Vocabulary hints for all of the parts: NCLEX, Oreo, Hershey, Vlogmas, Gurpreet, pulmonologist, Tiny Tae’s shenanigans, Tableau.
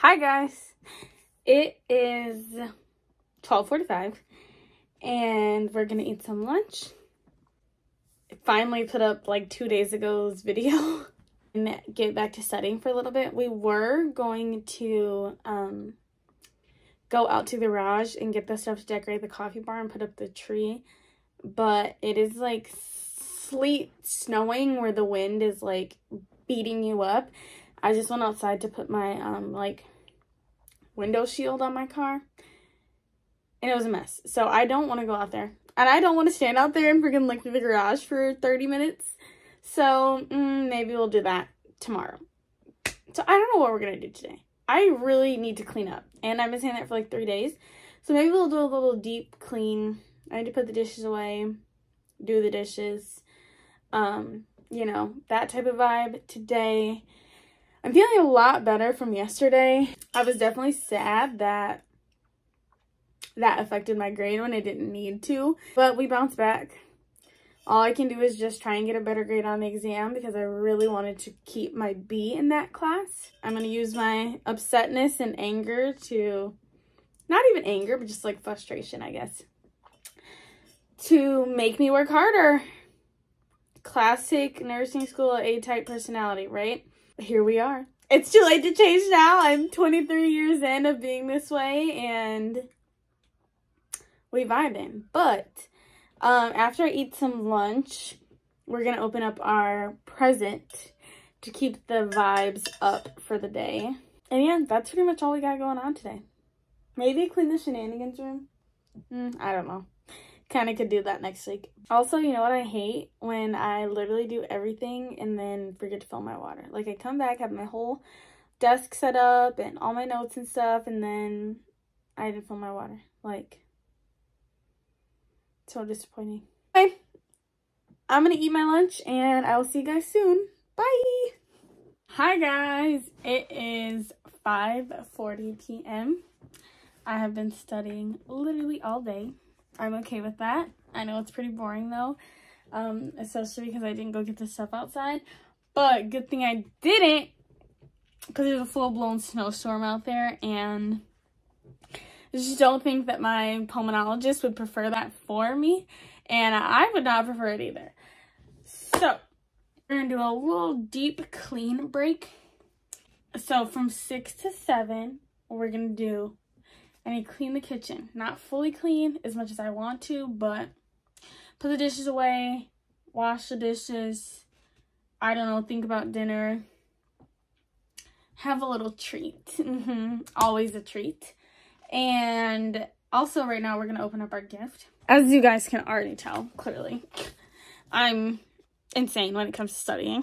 Hi guys, it is 12:45 and we're gonna eat some lunch. I finally put up like 2 days ago's video and get back to studying for a little bit. We were going to go out to the garage and get the stuff to decorate the coffee bar and put up the tree, but it is like sleet snowing where the wind is like beating you up. I just went outside to put my like window shield on my car, and it was a mess. So I don't want to go out there, and I don't want to stand out there and freaking look through the garage for 30 minutes. So maybe we'll do that tomorrow. So I don't know what we're gonna do today. I really need to clean up, and I've been saying that for like 3 days. So maybe we'll do a little deep clean. I need to put the dishes away, do the dishes, you know, that type of vibe today. I'm feeling a lot better from yesterday. I was definitely sad that that affected my grade when I didn't need to, but we bounced back. All I can do is just try and get a better grade on the exam because I really wanted to keep my B in that class. I'm going to use my upsetness and anger to, not even anger, but just like frustration, I guess, to make me work harder. Classic nursing school A-type personality, right? Here we are. It's too late to change now. I'm 23 years in of being this way, and we vibing. But after I eat some lunch, we're gonna open up our present to keep the vibes up for the day. And yeah, that's pretty much all we got going on today. Maybe clean the shenanigans room. I don't know. Kind of could do that next week. Also, you know what I hate? When I literally do everything and then forget to fill my water. Like, I come back, have my whole desk set up and all my notes and stuff, and then I didn't fill my water. Like, so disappointing. Okay, I'm gonna eat my lunch and I will see you guys soon. Bye! Hi guys, it is 5:40 p.m. I have been studying literally all day. I'm okay with that. I know it's pretty boring though, especially because I didn't go get the stuff outside, but good thing I didn't because there's a full-blown snowstorm out there, and I just don't think that my pulmonologist would prefer that for me, and I would not prefer it either. So we're gonna do a little deep clean break. So from 6 to 7, we're gonna do, I need to clean the kitchen. Not fully clean as much as I want to, but put the dishes away, wash the dishes, I don't know, think about dinner, have a little treat. Always a treat. And also right now we're going to open up our gift. As you guys can already tell, clearly, I'm insane when it comes to studying.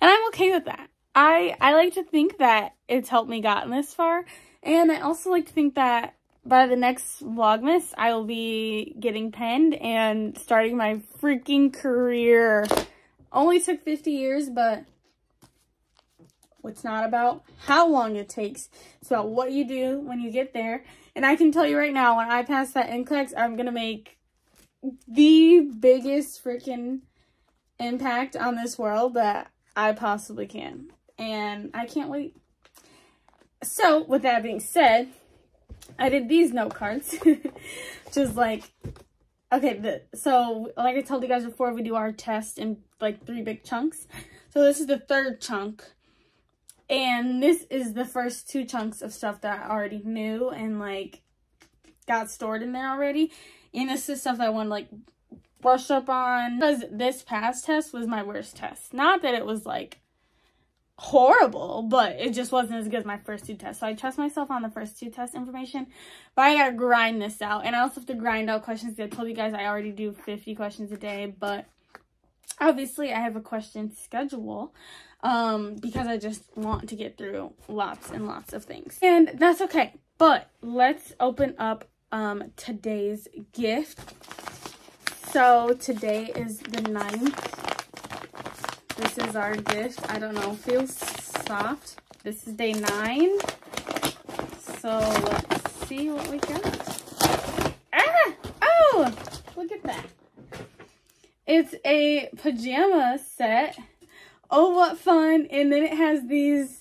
And I'm okay with that. I like to think that it's helped me gotten this far. And I also like to think that by the next Vlogmas, I will be getting penned and starting my freaking career. Only took 50 years, but it's not about how long it takes. It's about what you do when you get there. And I can tell you right now, when I pass that NCLEX, I'm going to make the biggest freaking impact on this world that I possibly can. And I can't wait. So, with that being said, I did these note cards. Just like, okay, so like I told you guys before, we do our test in like 3 big chunks. So this is the 3rd chunk. And this is the first 2 chunks of stuff that I already knew and like got stored in there already. And this is stuff that I want to like brush up on. Because this past test was my worst test. Not that it was like horrible, but it just wasn't as good as my first 2 tests. So I trust myself on the first 2 test information, but I gotta grind this out. And I also have to grind out questions. I told you guys I already do 50 questions a day, but obviously I have a question schedule because I just want to get through lots and lots of things, and that's okay. But let's open up today's gift. So today is the 9th. This is our gift. I don't know, feels soft. This is day 9. So let's see what we got. Ah! Oh! Look at that. It's a pajama set oh, what fun. And then it has these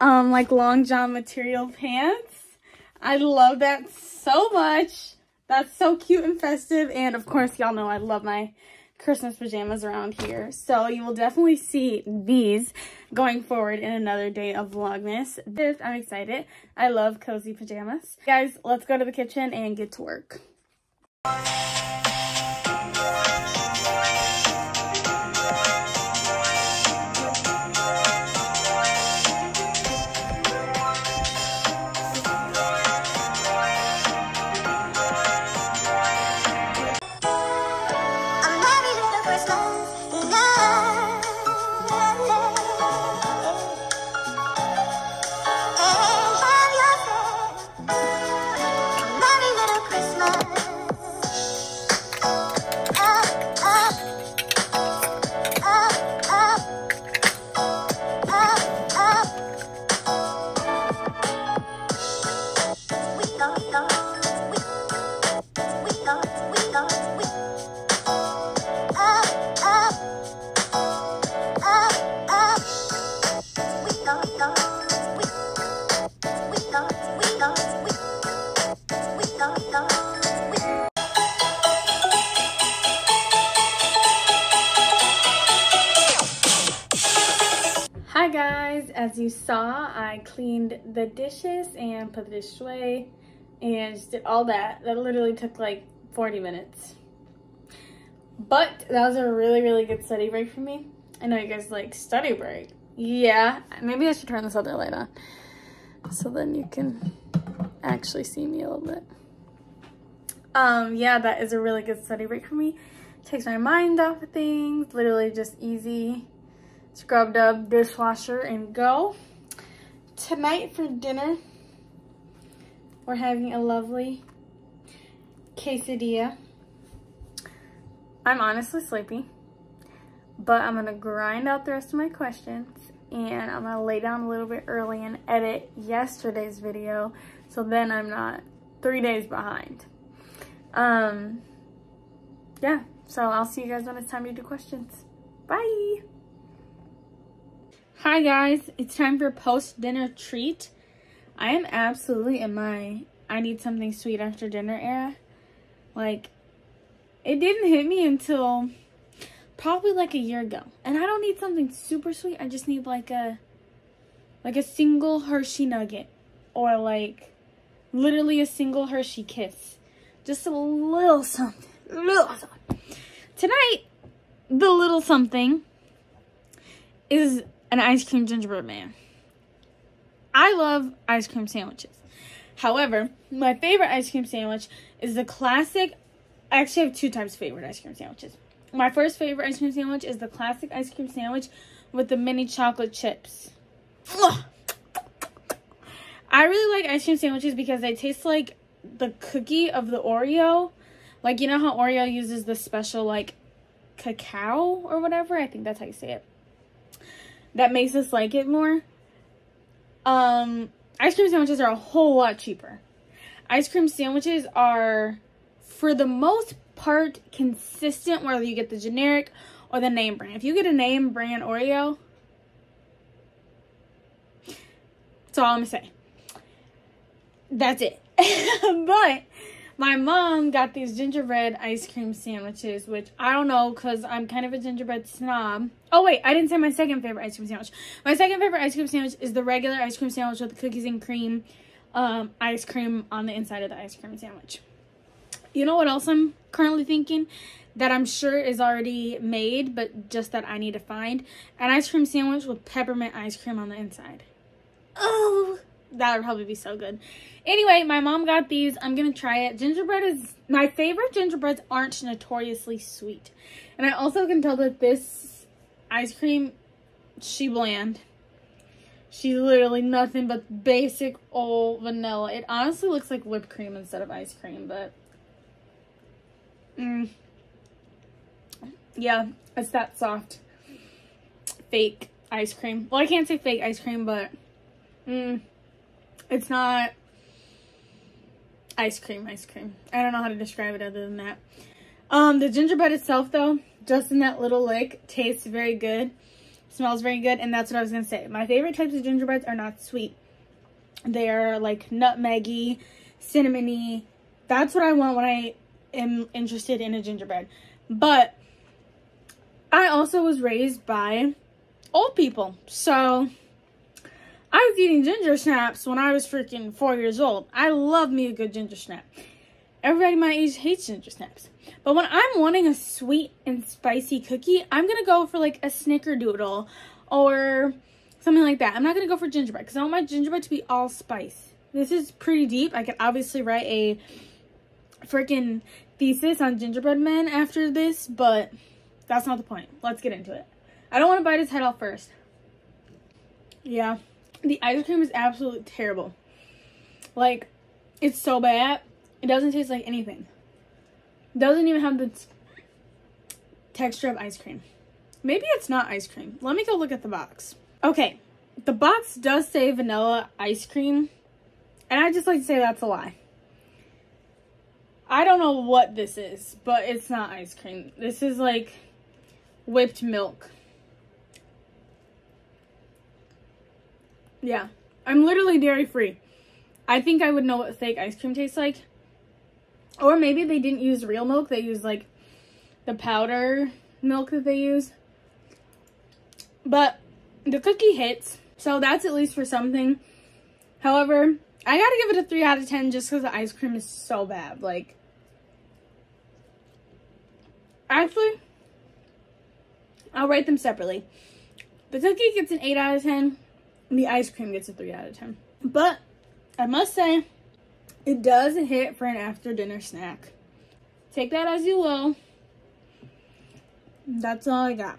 like long john material pants. I love that so much. That's so cute and festive. And of course, y'all know I love my Christmas pajamas around here. So you will definitely see these going forward in another day of Vlogmas. I'm excited. I love cozy pajamas. Guys, let's go to the kitchen and get to work. Hi guys, as you saw, I cleaned the dishes and put the dishes away and just did all that. That literally took like 40 minutes. But that was a really, really good study break for me. I know you guys like study break. Yeah, maybe I should turn this other light on so then you can actually see me a little bit. Yeah, that is a really good study break for me. Takes my mind off of things, literally just easy. Scrub dub, dishwasher, and go. Tonight for dinner, we're having a lovely quesadilla. I'm honestly sleepy, but I'm gonna grind out the rest of my questions and I'm gonna lay down a little bit early and edit yesterday's video so then I'm not 3 days behind. Yeah, so I'll see you guys when it's time to do questions. Bye! Hi guys, it's time for post-dinner treat. I am absolutely in my I need something sweet after dinner era. Like, it didn't hit me until probably like a year ago. And I don't need something super sweet. I just need like a single Hershey nugget or like literally a single Hershey kiss. Just a little something. Tonight, the little something is an ice cream gingerbread man. I love ice cream sandwiches. However, my favorite ice cream sandwich is the classic. I actually have two types of favorite ice cream sandwiches. My first favorite ice cream sandwich is the classic ice cream sandwich with the mini chocolate chips. I really like ice cream sandwiches because they taste like the cookie of the Oreo. Like, you know how Oreo uses the special, like, cacao or whatever? I think that's how you say it. That makes us like it more. Ice cream sandwiches are a whole lot cheaper. Ice cream sandwiches are, for the most part, consistent, whether you get the generic or the name brand. If you get a name brand Oreo, that's all I'm gonna say. That's it. But my mom got these gingerbread ice cream sandwiches, which I don't know because I'm kind of a gingerbread snob. Oh, wait, I didn't say my second favorite ice cream sandwich. My second favorite ice cream sandwich is the regular ice cream sandwich with the cookies and cream, ice cream on the inside of the ice cream sandwich. You know what else I'm currently thinking that I'm sure is already made, but just that I need to find? An ice cream sandwich with peppermint ice cream on the inside. Oh! That would probably be so good. Anyway, my mom got these. I'm going to try it. Gingerbread is... my favorite gingerbreads aren't notoriously sweet. And I also can tell that this ice cream, she bland. She's literally nothing but basic old vanilla. It honestly looks like whipped cream instead of ice cream, but... yeah, it's that soft. Fake ice cream. Well, I can't say fake ice cream, but... it's not ice cream. I don't know how to describe it other than that. The gingerbread itself, though, just in that little lick, tastes very good. Smells very good, and that's what I was gonna say. My favorite types of gingerbreads are not sweet. They are like nutmeggy, cinnamony. That's what I want when I am interested in a gingerbread. But I also was raised by old people, so I was eating ginger snaps when I was freaking 4 years old. I love me a good ginger snap. Everybody my age hates ginger snaps. But when I'm wanting a sweet and spicy cookie, I'm going to go for like a snickerdoodle or something like that. I'm not going to go for gingerbread because I want my gingerbread to be all spice. This is pretty deep. I could obviously write a freaking thesis on gingerbread men after this, but that's not the point. Let's get into it. I don't want to bite his head off first. Yeah. The ice cream is absolutely terrible. Like, it's so bad. It doesn't taste like anything. Doesn't even have the texture of ice cream. Maybe it's not ice cream. Let me go look at the box. Okay, the box does say vanilla ice cream, and I just like to say that's a lie. I don't know what this is, but it's not ice cream. This is like whipped milk. Yeah, I'm literally dairy-free. I think I would know what fake ice cream tastes like. Or maybe they didn't use real milk. They used like the powder milk that they use. But the cookie hits. So that's at least for something. However, I gotta give it a 3 out of 10 just because the ice cream is so bad. Like, actually, I'll rate them separately. The cookie gets an 8 out of 10. And the ice cream gets a 3 out of 10. But I must say, it does hit for an after-dinner snack. Take that as you will. That's all I got.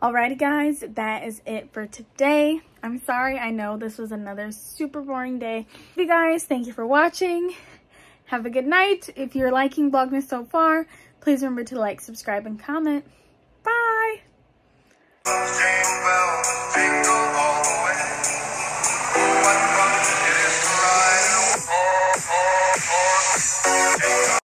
Alrighty guys, that is it for today. I'm sorry, I know this was another super boring day. You guys, thank you for watching. Have a good night. If you're liking Vlogmas so far, please remember to like, subscribe, and comment. Bye!